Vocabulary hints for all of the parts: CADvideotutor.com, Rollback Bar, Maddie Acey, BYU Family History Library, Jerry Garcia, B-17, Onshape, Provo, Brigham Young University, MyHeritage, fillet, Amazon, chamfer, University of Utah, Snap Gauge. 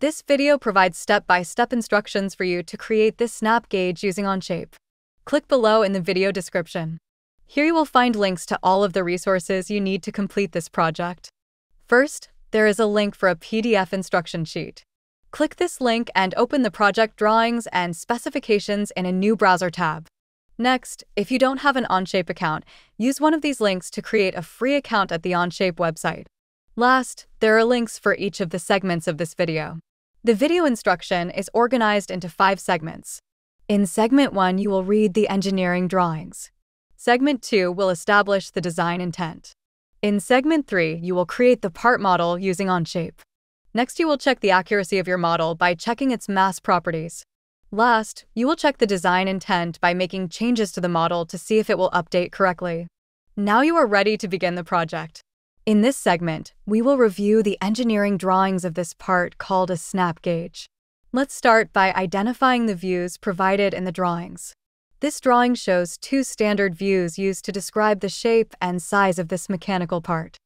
This video provides step-by-step instructions for you to create this snap gauge using Onshape. Click below in the video description. Here you will find links to all of the resources you need to complete this project. First, there is a link for a PDF instruction sheet. Click this link and open the project drawings and specifications in a new browser tab. Next, if you don't have an Onshape account, use one of these links to create a free account at the Onshape website. Last, there are links for each of the segments of this video. The video instruction is organized into 5 segments. In segment 1, you will read the engineering drawings. Segment 2 will establish the design intent. In segment 3, you will create the part model using Onshape. Next, you will check the accuracy of your model by checking its mass properties. Last, you will check the design intent by making changes to the model to see if it will update correctly. Now you are ready to begin the project. In this segment, we will review the engineering drawings of this part called a snap gauge. Let's start by identifying the views provided in the drawings. This drawing shows 2 standard views used to describe the shape and size of this mechanical part.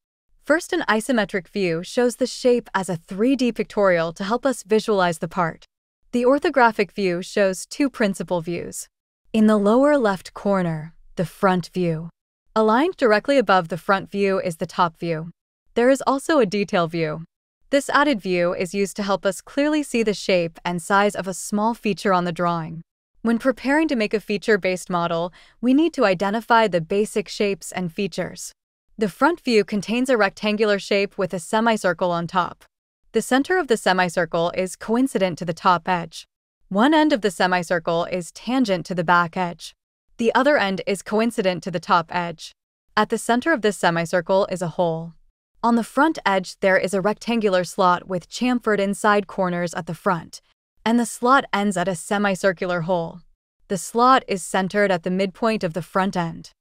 First, an isometric view shows the shape as a 3D pictorial to help us visualize the part. The orthographic view shows 2 principal views. In the lower left corner, the front view. Aligned directly above the front view is the top view. There is also a detail view. This added view is used to help us clearly see the shape and size of a small feature on the drawing. When preparing to make a feature-based model, we need to identify the basic shapes and features. The front view contains a rectangular shape with a semicircle on top. The center of the semicircle is coincident to the top edge. One end of the semicircle is tangent to the back edge. The other end is coincident to the top edge. At the center of this semicircle is a hole. On the front edge, there is a rectangular slot with chamfered inside corners at the front, and the slot ends at a semicircular hole. The slot is centered at the midpoint of the front end.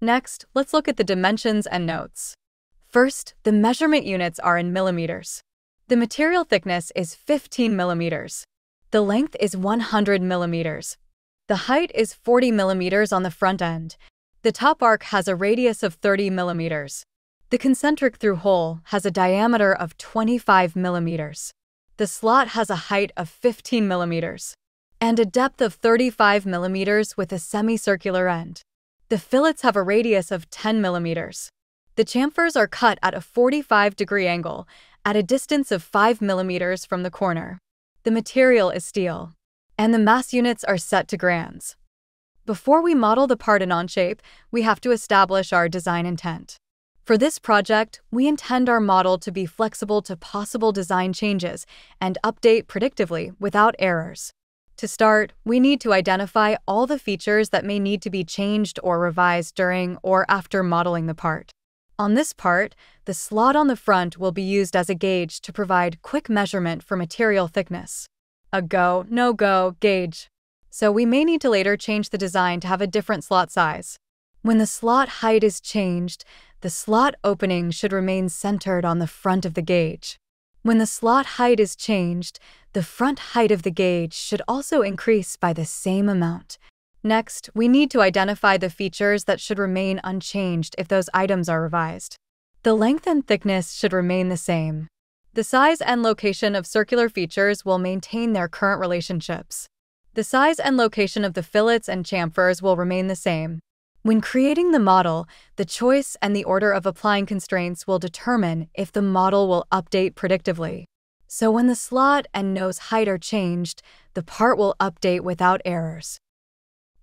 Next, let's look at the dimensions and notes. First, the measurement units are in millimeters. The material thickness is 15 millimeters. The length is 100 millimeters. The height is 40 millimeters on the front end. The top arc has a radius of 30 millimeters. The concentric through hole has a diameter of 25 millimeters. The slot has a height of 15 millimeters and a depth of 35 millimeters with a semicircular end. The fillets have a radius of 10 millimeters. The chamfers are cut at a 45-degree angle, at a distance of 5 millimeters from the corner. The material is steel, and the mass units are set to grams. Before we model the part in Onshape, we have to establish our design intent. For this project, we intend our model to be flexible to possible design changes and update predictively without errors. To start, we need to identify all the features that may need to be changed or revised during or after modeling the part. On this part, the slot on the front will be used as a gauge to provide quick measurement for material thickness. A go, no-go gauge. So we may need to later change the design to have a different slot size. When the slot height is changed, the slot opening should remain centered on the front of the gauge. When the slot height is changed, the front height of the gauge should also increase by the same amount. Next, we need to identify the features that should remain unchanged if those items are revised. The length and thickness should remain the same. The size and location of circular features will maintain their current relationships. The size and location of the fillets and chamfers will remain the same. When creating the model, the choice and the order of applying constraints will determine if the model will update predictively. So when the slot and nose height are changed, the part will update without errors.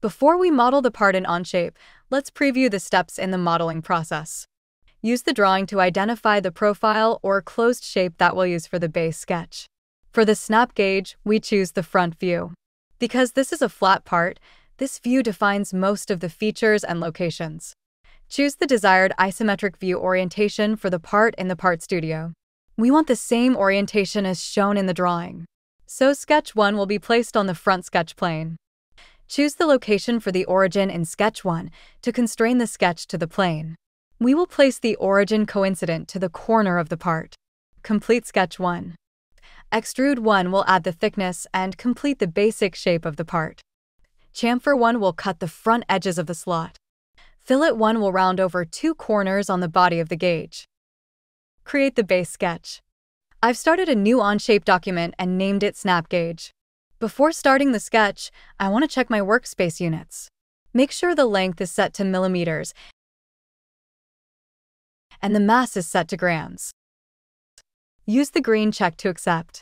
Before we model the part in Onshape, let's preview the steps in the modeling process. Use the drawing to identify the profile or closed shape that we'll use for the base sketch. For the snap gauge, we choose the front view. Because this is a flat part, this view defines most of the features and locations. Choose the desired isometric view orientation for the part in the Part Studio. We want the same orientation as shown in the drawing. So Sketch 1 will be placed on the front sketch plane. Choose the location for the origin in Sketch 1 to constrain the sketch to the plane. We will place the origin coincident to the corner of the part. Complete Sketch 1. Extrude 1 will add the thickness and complete the basic shape of the part. Chamfer 1 will cut the front edges of the slot. Fillet 1 will round over 2 corners on the body of the gauge. Create the base sketch. I've started a new Onshape document and named it Snap Gauge. Before starting the sketch, I want to check my workspace units. Make sure the length is set to millimeters and the mass is set to grams. Use the green check to accept.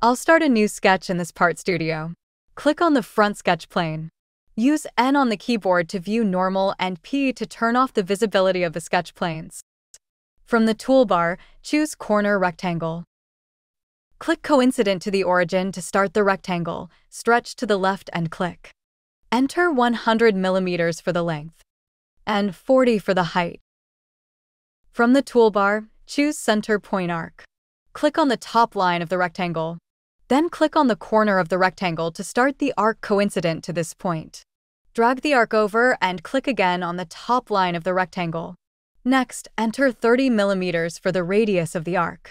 I'll start a new sketch in this part studio. Click on the front sketch plane. Use N on the keyboard to view normal and P to turn off the visibility of the sketch planes. From the toolbar, choose Corner Rectangle. Click coincident to the origin to start the rectangle, stretch to the left and click. Enter 100 millimeters for the length and 40 for the height. From the toolbar, choose Center Point Arc. Click on the top line of the rectangle. Then click on the corner of the rectangle to start the arc coincident to this point. Drag the arc over and click again on the top line of the rectangle. Next, enter 30 millimeters for the radius of the arc.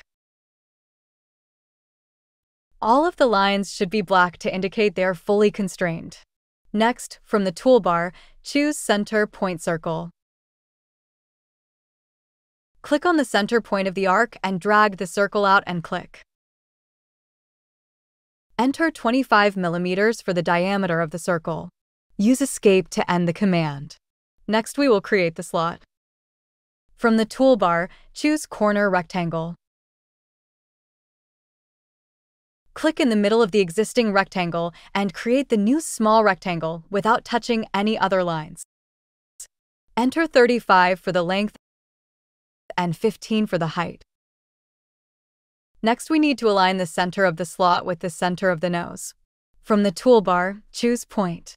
All of the lines should be black to indicate they are fully constrained. Next, from the toolbar, choose Center Point Circle. Click on the center point of the arc and drag the circle out and click. Enter 25 millimeters for the diameter of the circle. Use Escape to end the command. Next, we will create the slot. From the toolbar, choose Corner Rectangle. Click in the middle of the existing rectangle and create the new small rectangle without touching any other lines. Enter 35 for the length and 15 for the height. Next, we need to align the center of the slot with the center of the nose. From the toolbar, choose Point.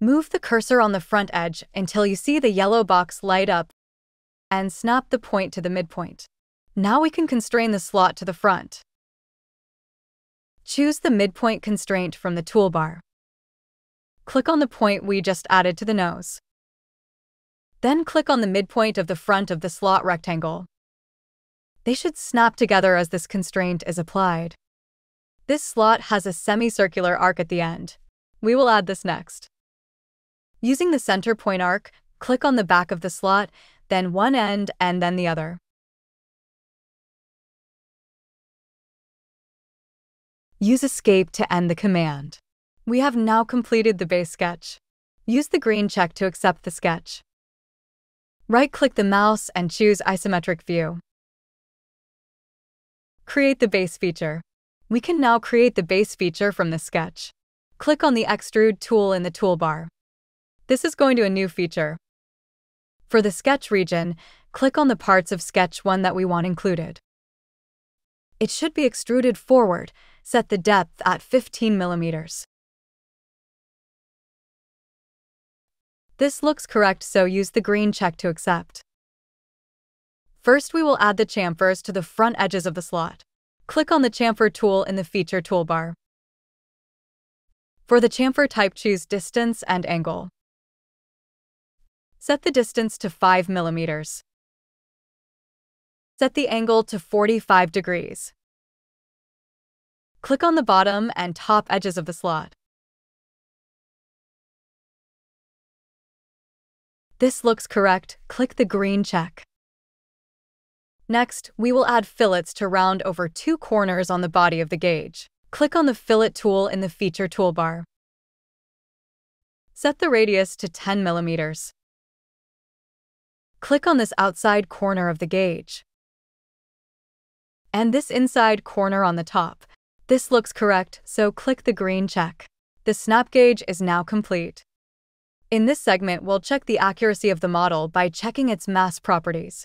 Move the cursor on the front edge until you see the yellow box light up and snap the point to the midpoint. Now we can constrain the slot to the front. Choose the midpoint constraint from the toolbar. Click on the point we just added to the nose. Then click on the midpoint of the front of the slot rectangle. They should snap together as this constraint is applied. This slot has a semicircular arc at the end. We will add this next. Using the center point arc, click on the back of the slot, then one end and then the other. Use Escape to end the command. We have now completed the base sketch. Use the green check to accept the sketch. Right-click the mouse and choose Isometric View. Create the base feature. We can now create the base feature from this sketch. Click on the Extrude tool in the toolbar. This is going to a new feature. For the sketch region, click on the parts of sketch 1 that we want included. It should be extruded forward. Set the depth at 15 millimeters. This looks correct, so use the green check to accept. First, we will add the chamfers to the front edges of the slot. Click on the chamfer tool in the feature toolbar. For the chamfer type, choose Distance and Angle. Set the distance to 5 millimeters. Set the angle to 45 degrees. Click on the bottom and top edges of the slot. This looks correct. Click the green check. Next, we will add fillets to round over two corners on the body of the gauge. Click on the fillet tool in the feature toolbar. Set the radius to 10 millimeters. Click on this outside corner of the gauge and this inside corner on the top. This looks correct, so click the green check. The snap gauge is now complete. In this segment, we'll check the accuracy of the model by checking its mass properties.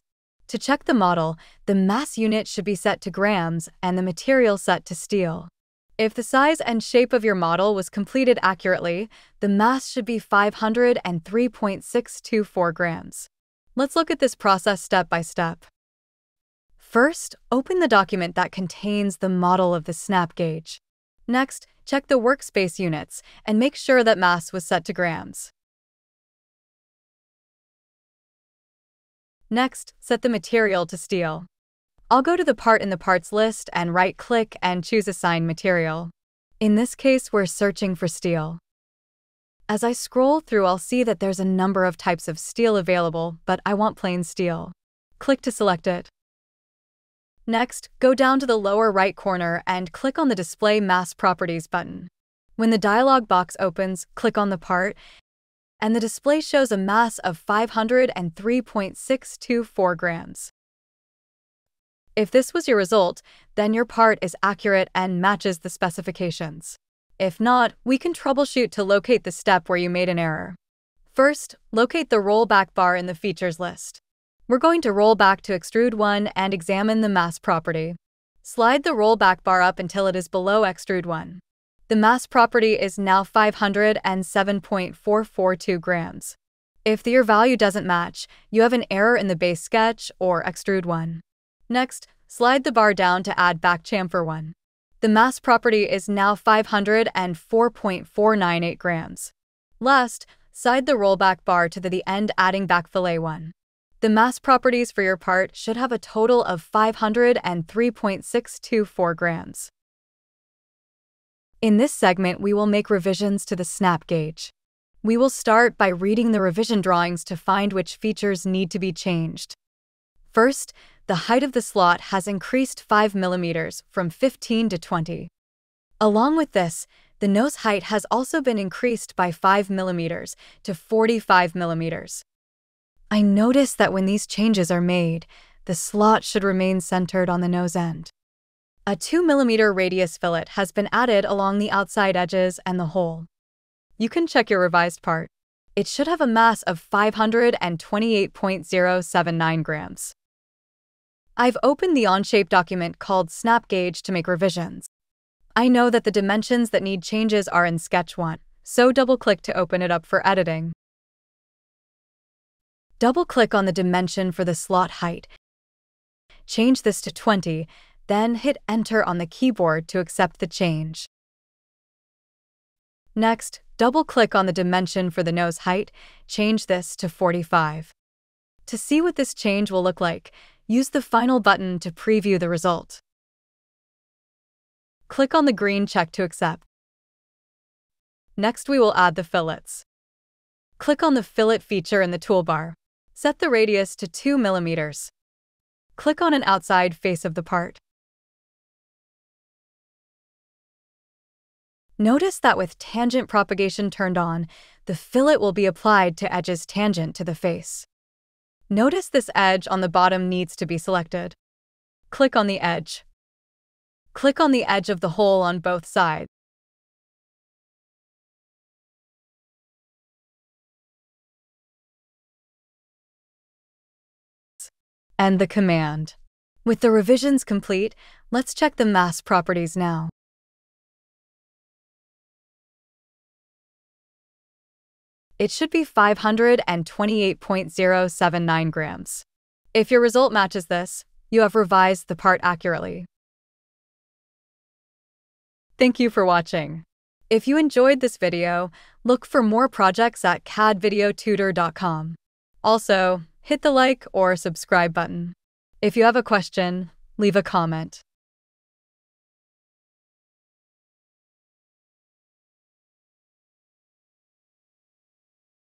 To check the model, the mass unit should be set to grams and the material set to steel. If the size and shape of your model was completed accurately, the mass should be 503.624 grams. Let's look at this process step by step. First, open the document that contains the model of the snap gauge. Next, check the workspace units and make sure that mass was set to grams. Next, set the material to steel. I'll go to the part in the parts list and right-click and choose Assign Material. In this case, we're searching for steel. As I scroll through, I'll see that there's a number of types of steel available, but I want plain steel. Click to select it. Next, go down to the lower right corner and click on the Display Mass Properties button. When the dialog box opens, click on the part, and the display shows a mass of 503.624 grams. If this was your result, then your part is accurate and matches the specifications. If not, we can troubleshoot to locate the step where you made an error. First, locate the rollback bar in the features list. We're going to roll back to Extrude 1 and examine the Mass property. Slide the rollback bar up until it is below Extrude 1. The mass property is now 507.442 grams. If your value doesn't match, you have an error in the base sketch or Extrude 1. Next, slide the bar down to add back chamfer 1. The mass property is now 504.498 grams. Last, slide the rollback bar to the end adding back fillet 1. The mass properties for your part should have a total of 503.624 grams. In this segment, we will make revisions to the Snap Gauge. We will start by reading the revision drawings to find which features need to be changed. First, the height of the slot has increased 5 millimeters from 15 to 20. Along with this, the nose height has also been increased by 5 millimeters to 45 millimeters. I notice that when these changes are made, the slot should remain centered on the nose end. A 2 mm radius fillet has been added along the outside edges and the hole. You can check your revised part. It should have a mass of 528.079 grams. I've opened the Onshape document called Snap Gauge to make revisions. I know that the dimensions that need changes are in Sketch 1, so double-click to open it up for editing. Double-click on the dimension for the slot height. Change this to 20, then hit Enter on the keyboard to accept the change. Next, double-click on the dimension for the nose height. Change this to 45. To see what this change will look like, use the Final button to preview the result. Click on the green check to accept. Next, we will add the fillets. Click on the Fillet feature in the toolbar. Set the radius to 2 millimeters. Click on an outside face of the part. Notice that with tangent propagation turned on, the fillet will be applied to edges tangent to the face. Notice this edge on the bottom needs to be selected. Click on the edge. Click on the edge of the hole on both sides. And the command. With the revisions complete, let's check the mass properties now. It should be 528.079 grams. If your result matches this, you have revised the part accurately. Thank you for watching. If you enjoyed this video, look for more projects at CADvideotutor.com. Also, hit the like or subscribe button. If you have a question, leave a comment.